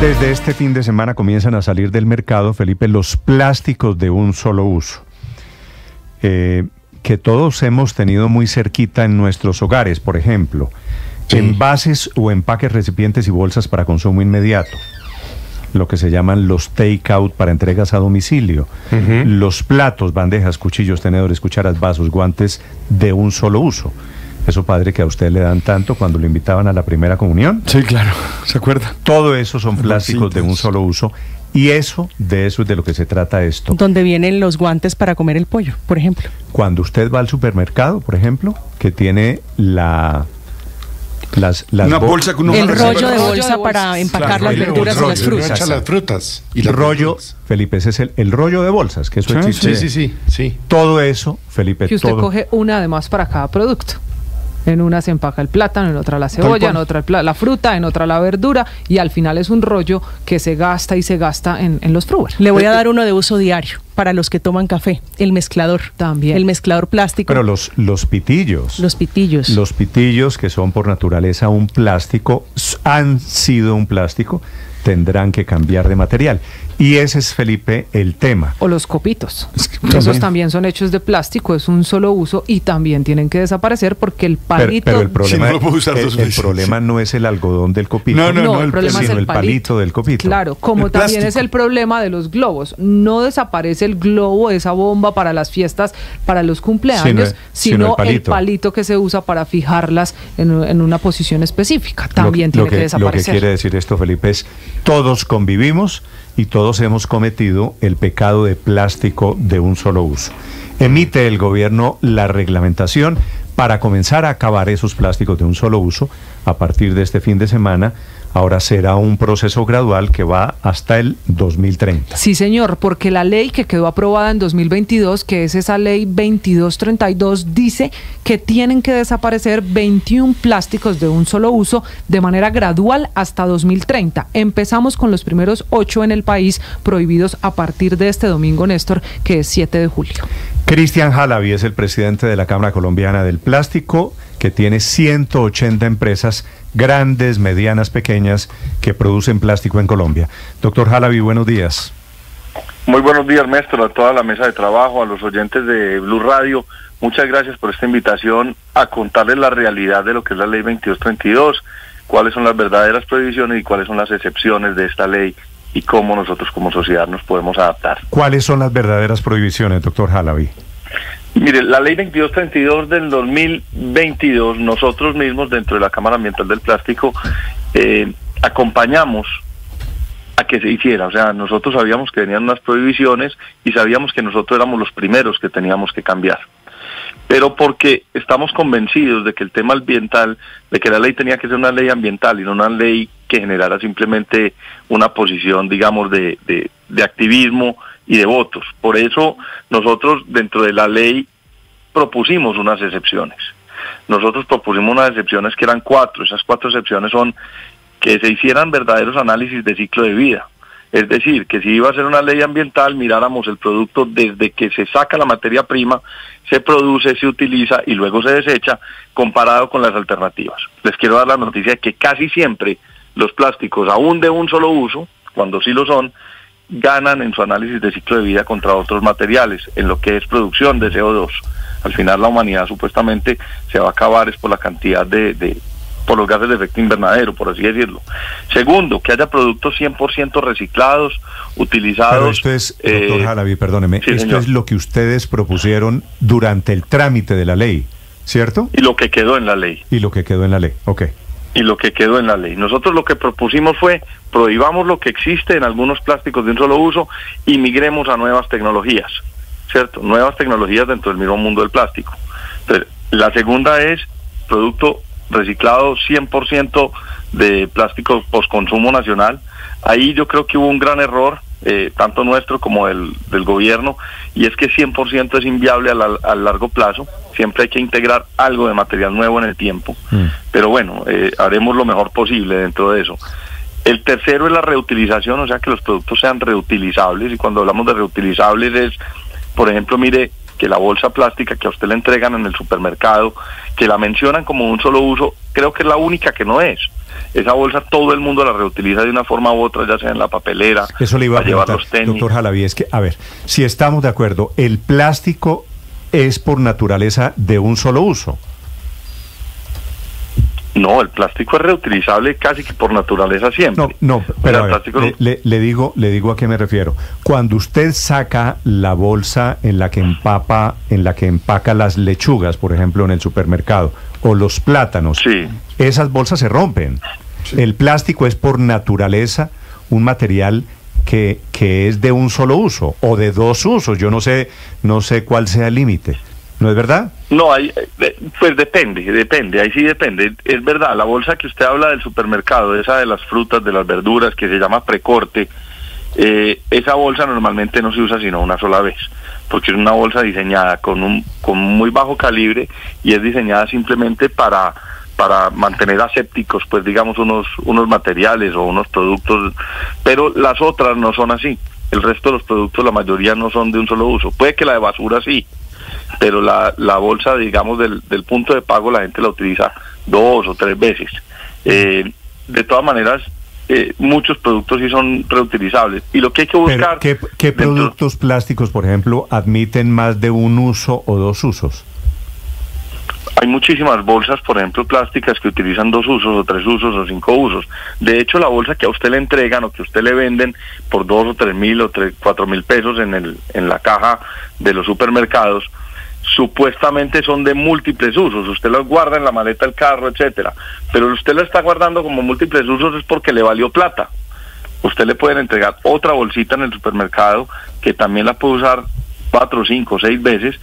Desde este fin de semana comienzan a salir del mercado, Felipe, los plásticos de un solo uso, que todos hemos tenido muy cerquita en nuestros hogares, por ejemplo, sí, envases o empaques, recipientes y bolsas para consumo inmediato, lo que se llaman los take-out para entregas a domicilio, los platos, bandejas, cuchillos, tenedores, cucharas, vasos, guantes de un solo uso. Eso, padre, que a usted le dan tanto cuando lo invitaban a la primera comunión. Sí, claro, ¿se acuerda? Todo eso son plásticos de un solo uso y de eso es de lo que se trata esto. Donde vienen los guantes para comer el pollo, por ejemplo. Cuando usted va al supermercado, por ejemplo, que tiene una bolsa con el rollo de bolsa para empacar las verduras y las frutas. Felipe, ese es el rollo de bolsas, que eso existe. Sí. Todo eso, Felipe, que usted coge una además para cada producto. En una se empaca el plátano, en otra la cebolla, en otra la fruta, en otra la verdura, y al final es un rollo que se gasta y se gasta en los frutas. Le voy a dar uno de uso diario para los que toman café, el mezclador. También. El mezclador plástico. Pero los pitillos. Los pitillos. Los pitillos, que son por naturaleza un plástico, han sido un plástico, tendrán que cambiar de material. Y ese es, Felipe, el tema. O los copitos. Esos también son hechos de plástico, es un solo uso y también tienen que desaparecer porque el palito... Pero el problema, el problema no es el algodón del copito, sino el palito del copito. Claro, como también es el problema de los globos. No desaparece el globo, esa bomba para las fiestas, para los cumpleaños, sino el palito que se usa para fijarlas en una posición específica. También tiene que desaparecer. Lo que quiere decir esto, Felipe, es todos convivimos y todos hemos cometido el pecado de plástico de un solo uso. Emite el gobierno la reglamentación para comenzar a acabar esos plásticos de un solo uso a partir de este fin de semana. Ahora será un proceso gradual que va hasta el 2030. Sí, señor, porque la ley que quedó aprobada en 2022, que es esa ley 2232, dice que tienen que desaparecer 21 plásticos de un solo uso de manera gradual hasta 2030. Empezamos con los primeros 8 en el país, prohibidos a partir de este domingo, Néstor, que es 7 de julio. Cristian Halaby es el presidente de la Cámara Colombiana del Plástico, que tiene 180 empresas grandes, medianas, pequeñas, que producen plástico en Colombia. Doctor Halaby, buenos días. Muy buenos días, Néstor, a toda la mesa de trabajo, a los oyentes de Blu Radio. Muchas gracias por esta invitación a contarles la realidad de lo que es la Ley 2232, cuáles son las verdaderas prohibiciones y cuáles son las excepciones de esta ley y cómo nosotros como sociedad nos podemos adaptar. ¿Cuáles son las verdaderas prohibiciones, doctor Halaby? Mire, la ley 2232 del 2022, nosotros mismos dentro de la Cámara Ambiental del Plástico acompañamos a que se hiciera. O sea, nosotros sabíamos que venían unas prohibiciones y sabíamos que nosotros éramos los primeros que teníamos que cambiar. Pero porque estamos convencidos de que el tema ambiental, de que la ley tenía que ser una ley ambiental y no una ley que generara simplemente una posición, digamos, de activismo y de votos. Por eso nosotros dentro de la ley propusimos unas excepciones. Nosotros propusimos unas excepciones que eran 4. Esas 4 excepciones son que se hicieran verdaderos análisis de ciclo de vida. Es decir, que si iba a ser una ley ambiental, miráramos el producto desde que se saca la materia prima, se produce, se utiliza y luego se desecha, comparado con las alternativas. Les quiero dar la noticia de que casi siempre los plásticos, aún de un solo uso, cuando sí lo son, ganan en su análisis de ciclo de vida contra otros materiales, en lo que es producción de CO2. Al final la humanidad supuestamente se va a acabar es por la cantidad por los gases de efecto invernadero, por así decirlo. Segundo, que haya productos 100% reciclados, utilizados... Pero esto es, doctor Halaby, perdóneme, sí, esto señor. Es lo que ustedes propusieron durante el trámite de la ley, ¿cierto? Y lo que quedó en la ley. Y lo que quedó en la ley, ok. Y lo que quedó en la ley. Nosotros lo que propusimos fue, prohibamos lo que existe en algunos plásticos de un solo uso y migremos a nuevas tecnologías, ¿cierto? Nuevas tecnologías dentro del mismo mundo del plástico. Entonces, la segunda es producto reciclado 100% de plástico postconsumo nacional. Ahí yo creo que hubo un gran error, tanto nuestro como del gobierno, y es que 100% es inviable a largo plazo. Siempre hay que integrar algo de material nuevo en el tiempo, pero bueno, haremos lo mejor posible dentro de eso. El tercero es la reutilización, o sea, que los productos sean reutilizables, y cuando hablamos de reutilizables es, por ejemplo, mire, que la bolsa plástica que a usted le entregan en el supermercado, que la mencionan como un solo uso, creo que es la única que no es. Esa bolsa todo el mundo la reutiliza de una forma u otra, ya sea en la papelera, eso le iba a llevar los tenis. Doctor Halaby, es que, a ver, si estamos de acuerdo, el plástico es por naturaleza de un solo uso. No, el plástico es reutilizable casi que por naturaleza siempre. No, pero ver, le digo a qué me refiero. Cuando usted saca la bolsa en la que empaca las lechugas, por ejemplo, en el supermercado, o los plátanos, sí, esas bolsas se rompen. Sí. El plástico es por naturaleza un material que es de un solo uso o de dos usos. Yo no sé cuál sea el límite. ¿No es verdad? No, pues depende, ahí sí depende. Es verdad, la bolsa que usted habla del supermercado, esa de las frutas, de las verduras, que se llama precorte, esa bolsa normalmente no se usa sino una sola vez, porque es una bolsa diseñada con muy bajo calibre y es diseñada simplemente para mantener asépticos, pues digamos, unos materiales o unos productos, pero las otras no son así. El resto de los productos, la mayoría, no son de un solo uso. Puede que la de basura sí, pero la bolsa, digamos, del punto de pago, la gente la utiliza 2 o 3 veces. De todas maneras, muchos productos sí son reutilizables. Y lo que hay que buscar... ¿Qué productos plásticos, por ejemplo, admiten más de un uso o dos usos? Hay muchísimas bolsas, por ejemplo, plásticas que utilizan 2 usos, o 3 usos, o 5 usos. De hecho, la bolsa que a usted le entregan o que a usted le venden por 2 o 3 mil o 4 mil pesos en la caja de los supermercados, supuestamente son de múltiples usos. Usted los guarda en la maleta del carro, etcétera. Pero usted la está guardando como múltiples usos es porque le valió plata. Usted le pueden entregar otra bolsita en el supermercado que también la puede usar 4, 5, 6 veces,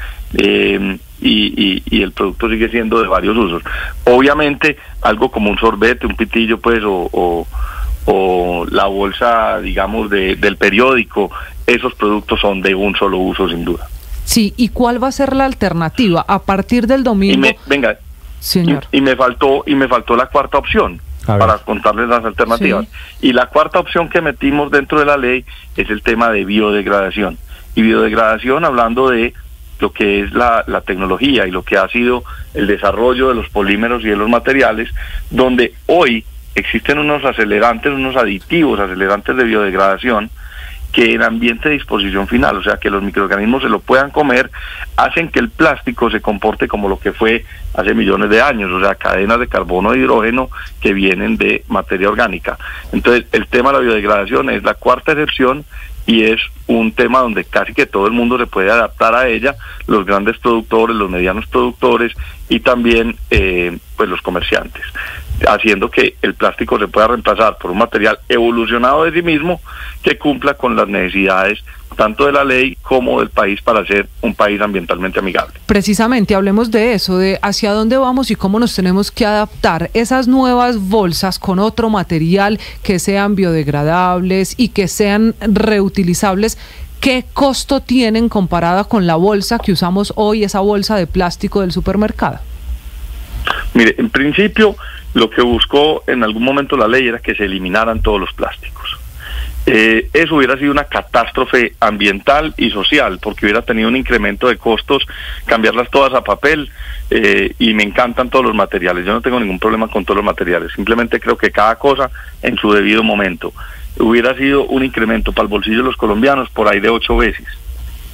y el producto sigue siendo de varios usos. Obviamente, algo como un sorbete, un pitillo, pues, o la bolsa, digamos, del periódico, esos productos son de un solo uso, sin duda. Sí, ¿y cuál va a ser la alternativa a partir del domingo? Venga, señor. Y me faltó la cuarta opción para contarles las alternativas. Sí. Y la cuarta opción que metimos dentro de la ley es el tema de biodegradación. Y biodegradación, hablando de lo que es la tecnología y lo que ha sido el desarrollo de los polímeros y de los materiales, donde hoy existen unos acelerantes, unos aditivos, acelerantes de biodegradación, que en ambiente de disposición final, o sea, que los microorganismos se lo puedan comer, hacen que el plástico se comporte como lo que fue hace millones de años, o sea, cadenas de carbono e hidrógeno que vienen de materia orgánica. Entonces, el tema de la biodegradación es la cuarta excepción y es un tema donde casi que todo el mundo se puede adaptar a ella, los grandes productores, los medianos productores y también pues los comerciantes, haciendo que el plástico se pueda reemplazar por un material evolucionado de sí mismo que cumpla con las necesidades tanto de la ley como del país para ser un país ambientalmente amigable. Precisamente, hablemos de eso, de hacia dónde vamos y cómo nos tenemos que adaptar esas nuevas bolsas con otro material que sean biodegradables y que sean reutilizables. ¿Qué costo tienen comparada con la bolsa que usamos hoy, esa bolsa de plástico del supermercado? Mire, en principio, lo que buscó en algún momento la ley era que se eliminaran todos los plásticos. Eso hubiera sido una catástrofe ambiental y social, porque hubiera tenido un incremento de costos cambiarlas todas a papel, y me encantan todos los materiales. Yo no tengo ningún problema con todos los materiales, simplemente creo que cada cosa en su debido momento. Hubiera sido un incremento para el bolsillo de los colombianos por ahí de 8 veces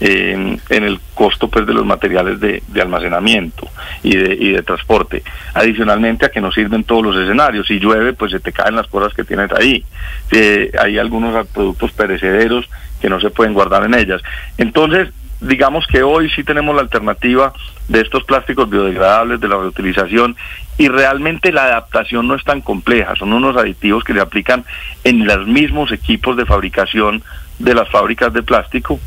en el costo, pues, de los materiales de almacenamiento y de transporte, adicionalmente a que no sirven todos los escenarios. Si llueve, pues se te caen las cosas que tienes ahí. Hay algunos productos perecederos que no se pueden guardar en ellas. Entonces, digamos que hoy sí tenemos la alternativa de estos plásticos biodegradables, de la reutilización, y realmente la adaptación no es tan compleja. Son unos aditivos que se aplican en los mismos equipos de fabricación de las fábricas de plástico,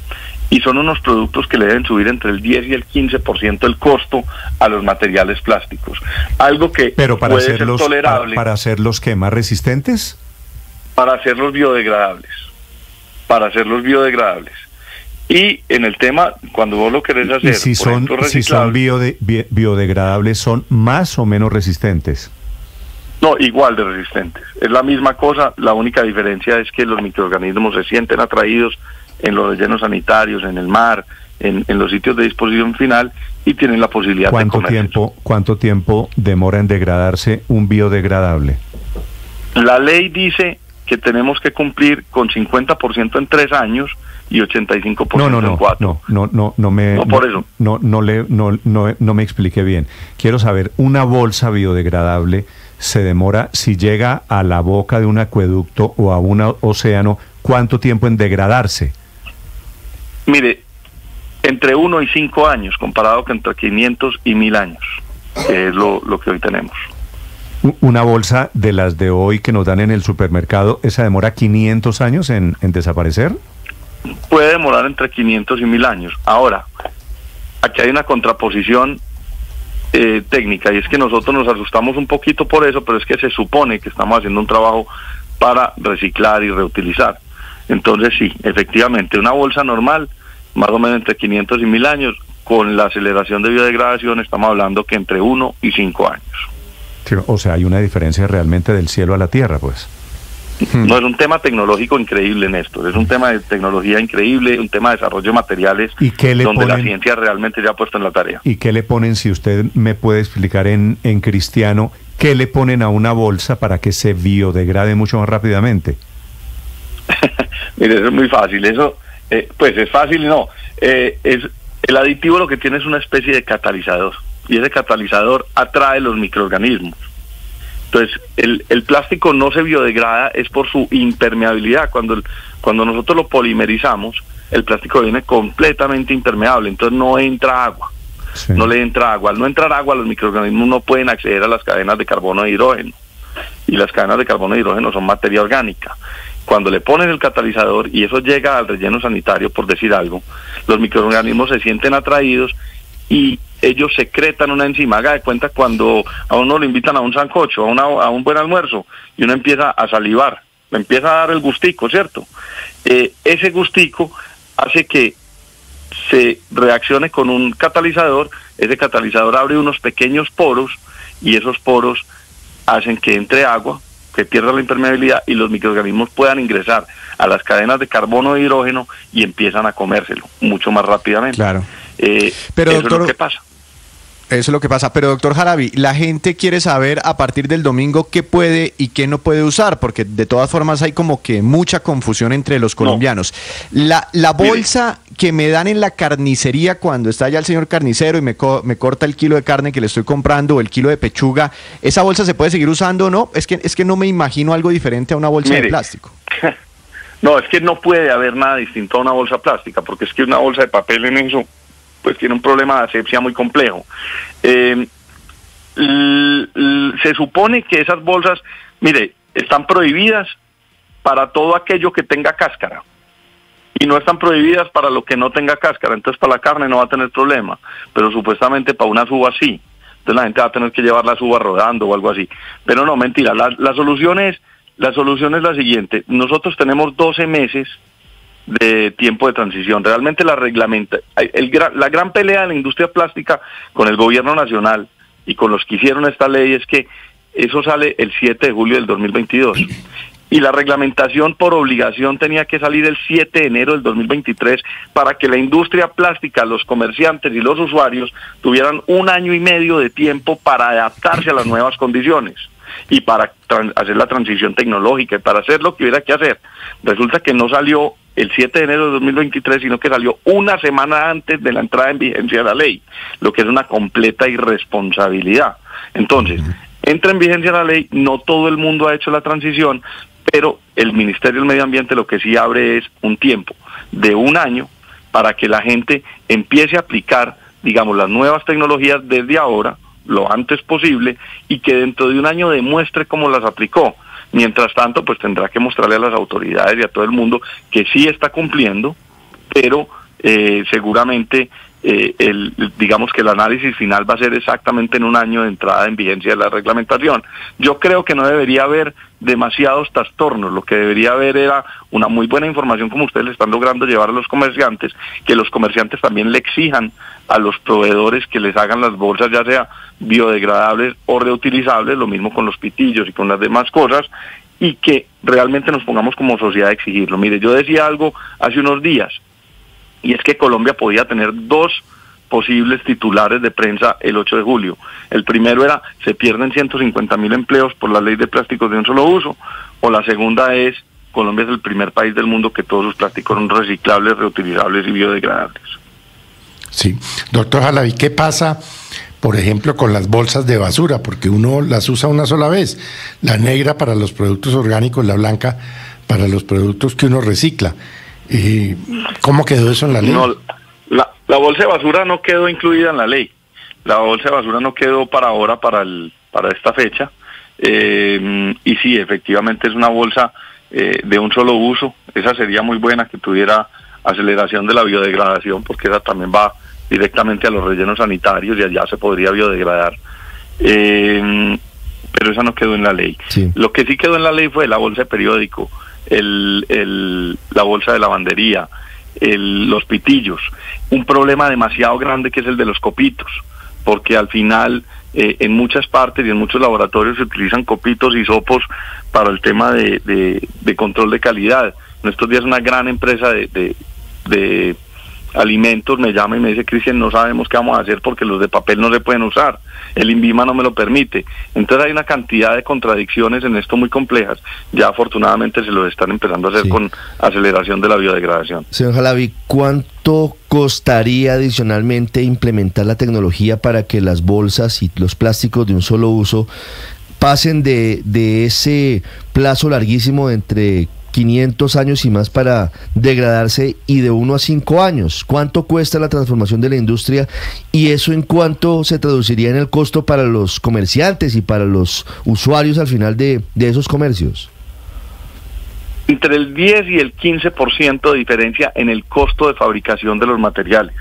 y son unos productos que le deben subir entre el 10 y el 15% el costo a los materiales plásticos. Algo que puede ser tolerable. ¿Para hacerlos qué? ¿Más resistentes? Para hacerlos biodegradables. Para hacerlos biodegradables. Y en el tema, cuando vos lo querés hacer, si son biodegradables, ¿son más o menos resistentes? No, igual de resistentes. Es la misma cosa, la única diferencia es que los microorganismos se sienten atraídos en los rellenos sanitarios, en el mar, en los sitios de disposición final, y tienen la posibilidad de comerse. ¿Cuánto tiempo demora en degradarse un biodegradable? La ley dice que tenemos que cumplir con 50% en 3 años y 85% en 4. No me expliqué bien. Quiero saber, una bolsa biodegradable se demora, si llega a la boca de un acueducto o a un océano, ¿cuánto tiempo en degradarse? Mire, entre 1 y 5 años, comparado con entre 500 y 1000 años, que es lo que hoy tenemos. Una bolsa de las de hoy que nos dan en el supermercado, ¿esa demora 500 años en desaparecer? Puede demorar entre 500 y 1000 años. Ahora, aquí hay una contraposición técnica, y es que nosotros nos asustamos un poquito por eso, pero es que se supone que estamos haciendo un trabajo para reciclar y reutilizar. Entonces sí, efectivamente, una bolsa normal, más o menos entre 500 y 1000 años, con la aceleración de biodegradación estamos hablando que entre 1 y 5 años. Sí, o sea, hay una diferencia realmente del cielo a la tierra, pues. No, es un tema tecnológico increíble, Néstor. Es un tema de tecnología increíble, un tema de desarrollo de materiales, ¿y qué le donde ponen? La ciencia realmente ya ha puesto en la tarea. ¿Y qué le ponen, si usted me puede explicar en cristiano, qué le ponen a una bolsa para que se biodegrade mucho más rápidamente? Mire, eso es muy fácil. Eso, pues es fácil, no. Es el aditivo, lo que tiene es una especie de catalizador, y ese catalizador atrae los microorganismos. Entonces, el plástico no se biodegrada es por su impermeabilidad. Cuando nosotros lo polimerizamos, el plástico viene completamente impermeable, entonces no entra agua. Sí. No le entra agua. Al no entrar agua, los microorganismos no pueden acceder a las cadenas de carbono e hidrógeno. Y las cadenas de carbono e hidrógeno son materia orgánica. Cuando le ponen el catalizador y eso llega al relleno sanitario, por decir algo, los microorganismos se sienten atraídos y ellos secretan una enzima. Haga de cuenta cuando a uno lo invitan a un sancocho, a un buen almuerzo, y uno empieza a salivar, le empieza a dar el gustico, ¿cierto? Ese gustico hace que se reaccione con un catalizador. Ese catalizador abre unos pequeños poros, y esos poros hacen que entre agua, que pierda la impermeabilidad, y los microorganismos puedan ingresar a las cadenas de carbono e hidrógeno y empiezan a comérselo mucho más rápidamente. Claro. Pero eso, doctor, es lo que pasa. Eso es lo que pasa. Pero, doctor Halaby, la gente quiere saber a partir del domingo qué puede y qué no puede usar, porque de todas formas hay como que mucha confusión entre los colombianos. No. La bolsa, mire, que me dan en la carnicería cuando está allá el señor carnicero y me corta el kilo de carne que le estoy comprando o el kilo de pechuga, ¿esa bolsa se puede seguir usando o no? Es que no me imagino algo diferente a una bolsa, mire, de plástico. No, es que no puede haber nada distinto a una bolsa plástica, porque es que una bolsa de papel en eso pues tiene un problema de asepsia muy complejo. Se supone que esas bolsas, mire, están prohibidas para todo aquello que tenga cáscara, y no están prohibidas para lo que no tenga cáscara. Entonces para la carne no va a tener problema, pero supuestamente para unas uvas sí. Entonces la gente va a tener que llevar las uvas rodando o algo así. Pero no, mentira, la solución es la siguiente. Nosotros tenemos 12 meses... de tiempo de transición. Realmente la gran pelea de la industria plástica con el gobierno nacional y con los que hicieron esta ley es que eso sale el 7 de julio del 2022 y la reglamentación por obligación tenía que salir el 7 de enero del 2023 para que la industria plástica, los comerciantes y los usuarios tuvieran 1 año y medio de tiempo para adaptarse a las nuevas condiciones y para hacer la transición tecnológica y para hacer lo que hubiera que hacer. Resulta que no salió el 7 de enero de 2023, sino que salió 1 semana antes de la entrada en vigencia de la ley, lo que es una completa irresponsabilidad. Entonces, entra en vigencia la ley, no todo el mundo ha hecho la transición, pero el Ministerio del Medio Ambiente lo que sí abre es un tiempo de 1 año para que la gente empiece a aplicar, digamos, las nuevas tecnologías desde ahora, lo antes posible, y que dentro de 1 año demuestre cómo las aplicó. Mientras tanto, pues tendrá que mostrarle a las autoridades y a todo el mundo que sí está cumpliendo, pero seguramente, digamos que el análisis final va a ser exactamente en 1 año de entrada en vigencia de la reglamentación. Yo creo que no debería haber demasiados trastornos. Lo que debería haber era una muy buena información, como ustedes le están logrando llevar a los comerciantes, que los comerciantes también le exijan a los proveedores que les hagan las bolsas, ya sea biodegradables o reutilizables, lo mismo con los pitillos y con las demás cosas, y que realmente nos pongamos como sociedad a exigirlo. Mire, yo decía algo hace unos días, y es que Colombia podía tener 2 posibles titulares de prensa el 8 de julio. El primero era, se pierden 150.000 empleos por la ley de plásticos de un solo uso, o la segunda es, Colombia es el primer país del mundo que todos sus plásticos son reciclables, reutilizables y biodegradables. Sí, doctor Halaby, ¿qué pasa, por ejemplo, con las bolsas de basura? Porque uno las usa una sola vez, la negra para los productos orgánicos, la blanca para los productos que uno recicla. ¿Cómo quedó eso en la ley? No, la bolsa de basura no quedó incluida en la ley. La bolsa de basura no quedó para ahora, para esta fecha. Y sí, efectivamente es una bolsa de un solo uso. Esa sería muy buena, que tuviera aceleración de la biodegradación, porque esa también va directamente a los rellenos sanitarios y allá se podría biodegradar. Pero esa no quedó en la ley. Sí. Lo que sí quedó en la ley fue la bolsa de periódico, la bolsa de lavandería, los pitillos. Un problema demasiado grande que es el de los copitos, porque al final en muchas partes y en muchos laboratorios se utilizan copitos y sopos para el tema de control de calidad. En estos días una gran empresa de alimentos me llama y me dice: Cristian, no sabemos qué vamos a hacer porque los de papel no se pueden usar, el INVIMA no me lo permite. Entonces hay una cantidad de contradicciones en esto muy complejas. Ya afortunadamente se lo están empezando a hacer, sí, con aceleración de la biodegradación. Señor Halaby, ¿cuánto costaría adicionalmente implementar la tecnología para que las bolsas y los plásticos de un solo uso pasen de ese plazo larguísimo de entre 500 años y más para degradarse, y de 1 a 5 años? ¿Cuánto cuesta la transformación de la industria? ¿Y eso en cuánto se traduciría en el costo para los comerciantes y para los usuarios al final de esos comercios? Entre el 10 y el 15% de diferencia en el costo de fabricación de los materiales.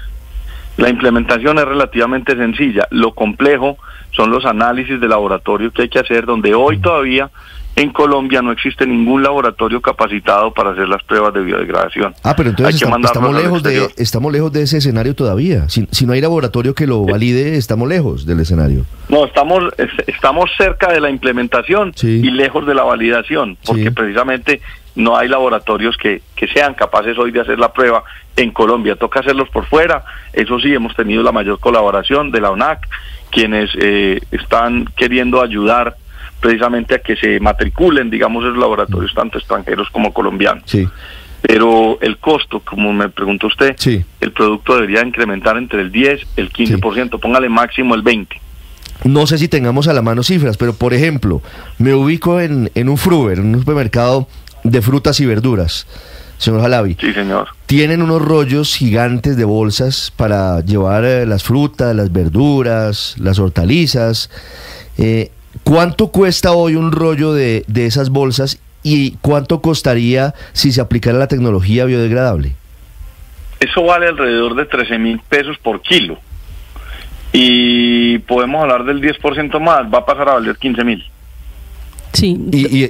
La implementación es relativamente sencilla. Lo complejo son los análisis de laboratorio que hay que hacer, donde hoy todavía en Colombia no existe ningún laboratorio capacitado para hacer las pruebas de biodegradación. Ah, pero entonces estamos lejos de ese escenario todavía. Si no hay laboratorio que lo valide, estamos lejos del escenario. No, estamos cerca de la implementación, sí, y lejos de la validación, porque sí, precisamente no hay laboratorios que sean capaces hoy de hacer la prueba en Colombia. Toca hacerlos por fuera. Eso sí, hemos tenido la mayor colaboración de la ONAC, quienes están queriendo ayudar precisamente a que se matriculen, digamos, esos laboratorios, tanto extranjeros como colombianos. Sí. Pero el costo, como me preguntó usted, sí, el producto debería incrementar entre el 10 y el 15%, sí, póngale máximo el 20%. No sé si tengamos a la mano cifras, pero por ejemplo, me ubico en un Fruver, en un supermercado de frutas y verduras, señor Halaby. Sí, señor. Tienen unos rollos gigantes de bolsas para llevar las frutas, las verduras, las hortalizas. ¿Cuánto cuesta hoy un rollo de esas bolsas, y cuánto costaría si se aplicara la tecnología biodegradable? Eso vale alrededor de 13.000 pesos por kilo. Y podemos hablar del 10% más, va a pasar a valer 15.000. Sí.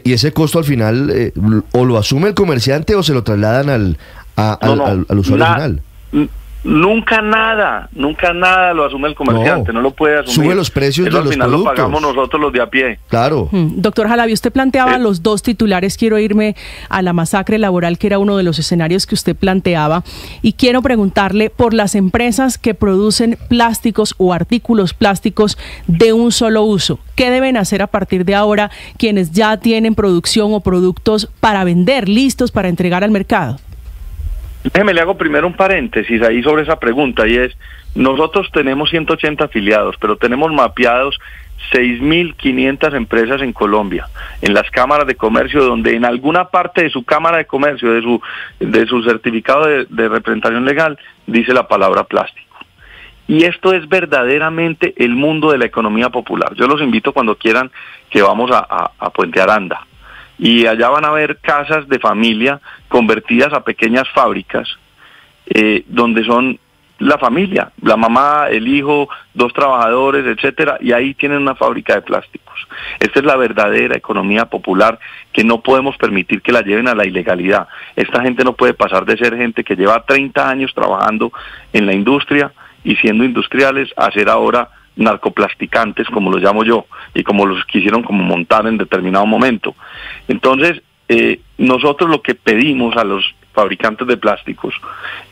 Y ese costo al final o lo asume el comerciante o se lo trasladan al usuario final. Nunca nada lo asume el comerciante, no lo puede asumir. Sube los precios de los productos. Al final lo pagamos nosotros los de a pie. Claro. Doctor Halaby, usted planteaba los dos titulares. Quiero irme a la masacre laboral, que era uno de los escenarios que usted planteaba, y quiero preguntarle por las empresas que producen plásticos o artículos plásticos de un solo uso. ¿Qué deben hacer a partir de ahora quienes ya tienen producción o productos para vender, listos para entregar al mercado? Déjeme, le hago primero un paréntesis ahí sobre esa pregunta, y es, nosotros tenemos 180 afiliados, pero tenemos mapeados 6.500 empresas en Colombia, en las cámaras de comercio, donde en alguna parte de su cámara de comercio, de su certificado de representación legal, dice la palabra plástico. Y esto es verdaderamente el mundo de la economía popular. Yo los invito, cuando quieran, que vamos a Puente Aranda. Y allá van a ver casas de familia convertidas a pequeñas fábricas, donde son la familia, la mamá, el hijo, dos trabajadores, etcétera, y ahí tienen una fábrica de plásticos. Esta es la verdadera economía popular, que no podemos permitir que la lleven a la ilegalidad. Esta gente no puede pasar de ser gente que lleva 30 años trabajando en la industria y siendo industriales a ser ahora narcoplasticantes, como los llamo yo, y como los quisieron como montar en determinado momento. Entonces, nosotros lo que pedimos a los fabricantes de plásticos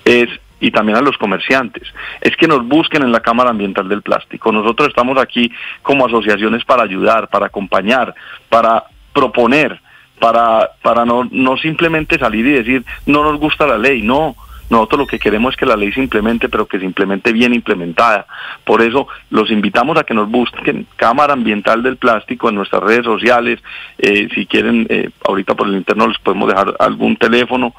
es y también a los comerciantes, es que nos busquen en la Cámara Ambiental del Plástico. Nosotros estamos aquí como asociaciones para ayudar, para acompañar, para proponer, para no simplemente salir y decir no nos gusta la ley, no. Nosotros lo que queremos es que la ley se implemente, pero que se implemente bien implementada. Por eso los invitamos a que nos busquen Cámara Ambiental del Plástico en nuestras redes sociales. Si quieren, ahorita por el interno les podemos dejar algún teléfono.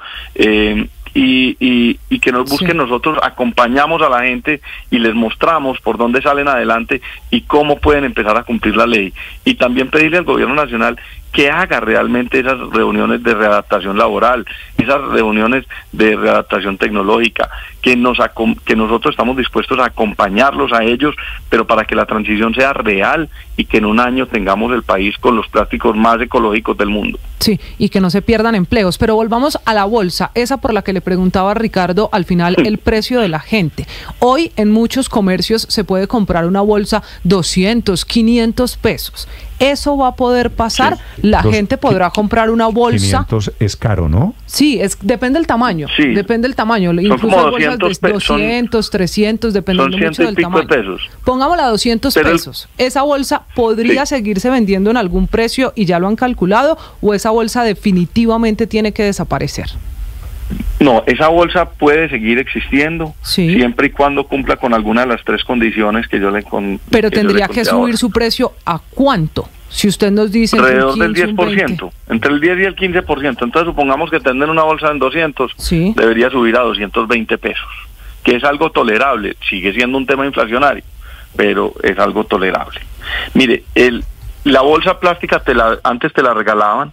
Y que nos busquen, sí. Nosotros acompañamos a la gente y les mostramos por dónde salen adelante y cómo pueden empezar a cumplir la ley, y también pedirle al gobierno nacional que haga realmente esas reuniones de readaptación laboral, esas reuniones de readaptación tecnológica, que nosotros estamos dispuestos a acompañarlos a ellos, pero para que la transición sea real y que en un año tengamos el país con los plásticos más ecológicos del mundo. Sí, y que no se pierdan empleos. Pero volvamos a la bolsa, esa por la que le preguntaba Ricardo al final, el precio de la gente. Hoy en muchos comercios se puede comprar una bolsa 200, 500 pesos. Eso va a poder pasar, sí. La gente podrá comprar una bolsa. 500 es caro, ¿no? Sí, depende del tamaño. Sí. Depende del tamaño. Son incluso como 200, de 200 300, dependiendo mucho del tamaño. Pesos. Pongámosla 200 pesos. ¿Esa bolsa podría seguirse vendiendo en algún precio y ya lo han calculado, o esa bolsa definitivamente tiene que desaparecer? No, esa bolsa puede seguir existiendo, sí, siempre y cuando cumpla con alguna de las tres condiciones que yo le con. Pero tendría que subir ahora su precio, ¿a cuánto? Si usted nos dice... alrededor del 10%, entre el 10 y el 15%. Entonces supongamos que tener una bolsa en 200, sí, debería subir a 220 pesos, que es algo tolerable, sigue siendo un tema inflacionario, pero es algo tolerable. Mire, la bolsa plástica antes te la regalaban.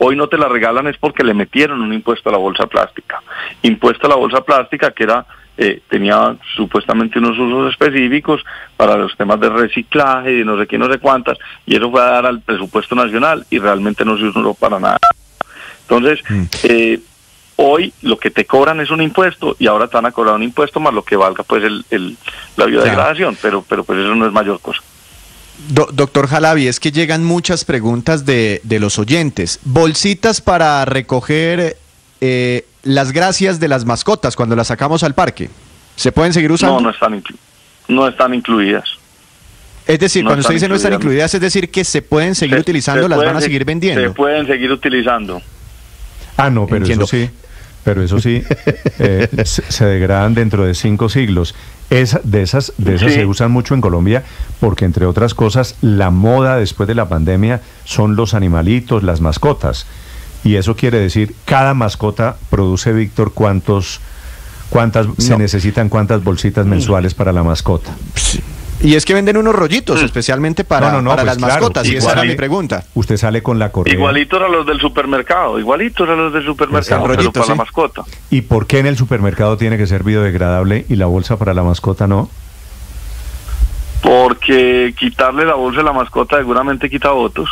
Hoy no te la regalan, es porque le metieron un impuesto a la bolsa plástica. Impuesto a la bolsa plástica que era tenía supuestamente unos usos específicos para los temas de reciclaje, de no sé qué, no sé cuántas, y eso fue a dar al presupuesto nacional y realmente no se usó para nada. Entonces, hoy lo que te cobran es un impuesto y ahora te van a cobrar un impuesto más lo que valga pues la biodegradación, pero pues eso no es mayor cosa. Doctor Halaby, es que llegan muchas preguntas de los oyentes. Bolsitas para recoger las gracias de las mascotas cuando las sacamos al parque, ¿se pueden seguir usando? No, no están incluidas. Es decir, no, cuando usted dice no están incluidas, es decir que se pueden seguir utilizando, las van a seguir vendiendo. Se pueden seguir utilizando. Ah, no, pero entiendo. Eso sí. Pero eso sí, se degradan dentro de 5 siglos. De esas sí, se usan mucho en Colombia porque, entre otras cosas, la moda después de la pandemia son los animalitos, las mascotas. Y eso quiere decir, cada mascota produce, Víctor, ¿cuántas bolsitas mensuales para la mascota? Sí. Y es que venden unos rollitos especialmente para pues las mascotas, claro, y esa era mi pregunta. Usted sale con la correa. Igualitos a los del supermercado, pero para, ¿sí?, la mascota. ¿Y por qué en el supermercado tiene que ser biodegradable y la bolsa para la mascota no? Porque quitarle la bolsa a la mascota seguramente quita votos.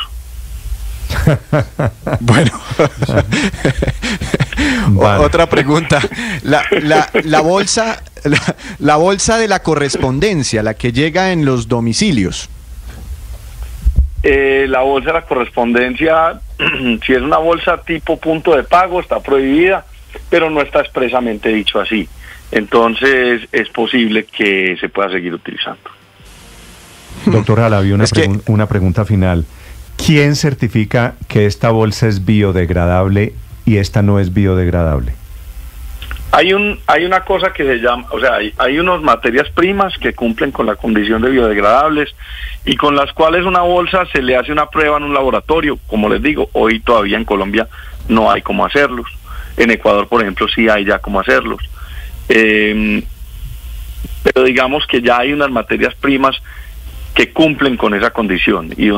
Bueno, vale. Otra pregunta. La bolsa de la correspondencia, la que llega en los domicilios. La bolsa de la correspondencia, si es una bolsa tipo punto de pago, está prohibida, pero no está expresamente dicho así. Entonces es posible que se pueda seguir utilizando. Doctor Halaby, una pregunta final. ¿Quién certifica que esta bolsa es biodegradable y esta no es biodegradable? Hay una cosa que se llama, o sea, hay unas materias primas que cumplen con la condición de biodegradables y con las cuales una bolsa se le hace una prueba en un laboratorio. Como les digo, hoy todavía en Colombia no hay cómo hacerlos. En Ecuador, por ejemplo, sí hay ya cómo hacerlos. Pero digamos que ya hay unas materias primas que cumplen con esa condición, y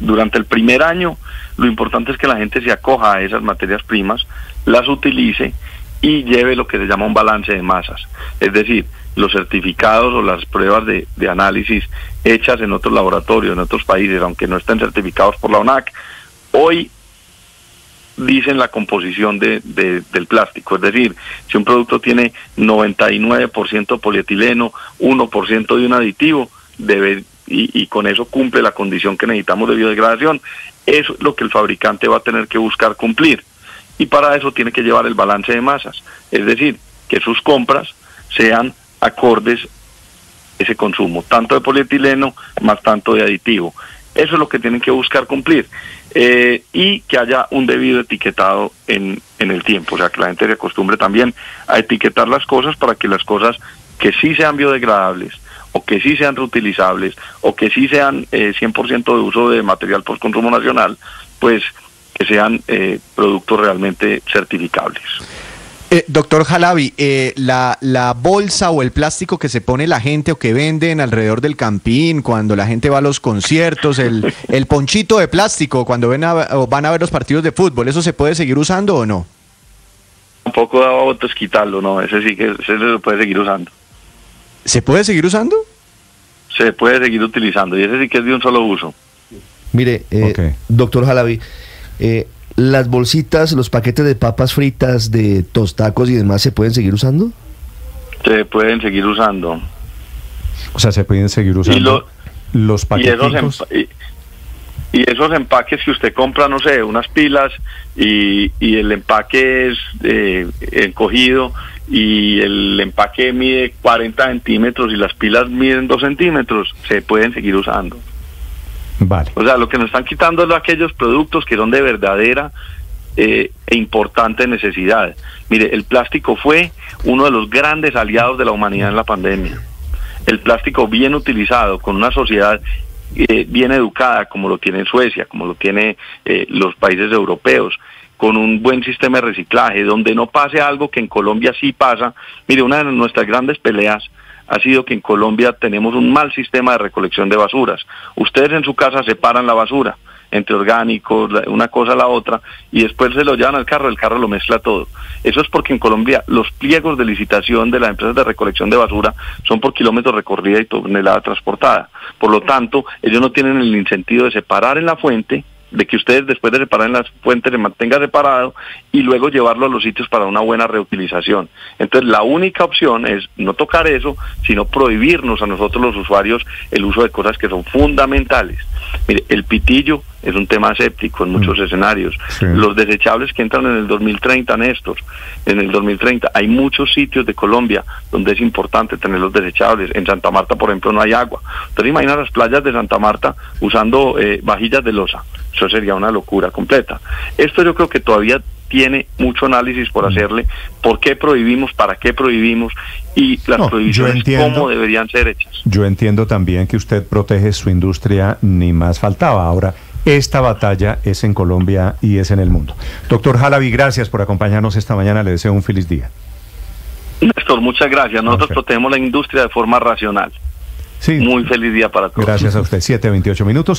durante el primer año lo importante es que la gente se acoja a esas materias primas, las utilice y lleve lo que se llama un balance de masas, es decir, los certificados o las pruebas de análisis hechas en otros laboratorios, en otros países, aunque no estén certificados por la ONAC, hoy dicen la composición del plástico, es decir, si un producto tiene 99% polietileno, 1% de un aditivo, y con eso cumple la condición que necesitamos de biodegradación. Eso es lo que el fabricante va a tener que buscar cumplir, y para eso tiene que llevar el balance de masas, es decir, que sus compras sean acordes ese consumo, tanto de polietileno más tanto de aditivo. Eso es lo que tienen que buscar cumplir, y que haya un debido etiquetado en el tiempo, o sea, que la gente se acostumbre también a etiquetar las cosas para que las cosas que sí sean biodegradables, o que sí sean reutilizables, o que sí sean 100% de uso de material por consumo nacional, pues que sean productos realmente certificables. Doctor Halaby, la bolsa o el plástico que se pone la gente o que venden alrededor del campín cuando la gente va a los conciertos, el ponchito de plástico cuando van a ver los partidos de fútbol, ¿eso se puede seguir usando o no? Tampoco daba votos quitarlo, no, ese sí que se lo puede seguir usando. ¿Se puede seguir usando? Se puede seguir utilizando, y ese sí que es de un solo uso. Mire, okay. Doctor Halaby, ¿las bolsitas, los paquetes de papas fritas, de tostacos y demás se pueden seguir usando? Se pueden seguir usando. O sea, se pueden seguir usando los paquetitos. Y esos empaques que usted compra, no sé, unas pilas y el empaque es encogido y el empaque mide 40 centímetros y las pilas miden 2 centímetros, se pueden seguir usando. Vale. O sea, lo que nos están quitando es aquellos productos que son de verdadera e importante necesidad. Mire, el plástico fue uno de los grandes aliados de la humanidad en la pandemia. El plástico bien utilizado, con una sociedad bien educada, como lo tiene Suecia, como lo tiene los países europeos, con un buen sistema de reciclaje, donde no pase algo que en Colombia sí pasa. Mire, una de nuestras grandes peleas ha sido que en Colombia tenemos un mal sistema de recolección de basuras. Ustedes en su casa separan la basura entre orgánicos, una cosa a la otra, y después se lo llevan al carro, el carro lo mezcla todo. Eso es porque en Colombia los pliegos de licitación de las empresas de recolección de basura son por kilómetros recorrida y tonelada transportada. Por lo tanto, ellos no tienen el incentivo de separar en la fuente, de que ustedes después de separar en las fuentes se mantenga separado y luego llevarlo a los sitios para una buena reutilización. Entonces la única opción es no tocar eso, sino prohibirnos a nosotros los usuarios el uso de cosas que son fundamentales. Mire, el pitillo es un tema aséptico en muchos escenarios. Sí. Los desechables que entran en el 2030, Néstor, en el 2030, hay muchos sitios de Colombia donde es importante tener los desechables. En Santa Marta, por ejemplo, no hay agua. Entonces imagina las playas de Santa Marta usando vajillas de loza. Eso sería una locura completa. Esto yo creo que todavía tiene mucho análisis por hacerle. ¿Por qué prohibimos? ¿Para qué prohibimos? Y las prohibiciones, entiendo, ¿cómo deberían ser hechas? Yo entiendo también que usted protege su industria, ni más faltaba. Ahora, esta batalla es en Colombia y es en el mundo. Doctor Halaby, gracias por acompañarnos esta mañana. Le deseo un feliz día. Néstor, muchas gracias. Nosotros protegemos la industria de forma racional. Sí. Muy feliz día para todos. Gracias a usted. 7:28 minutos.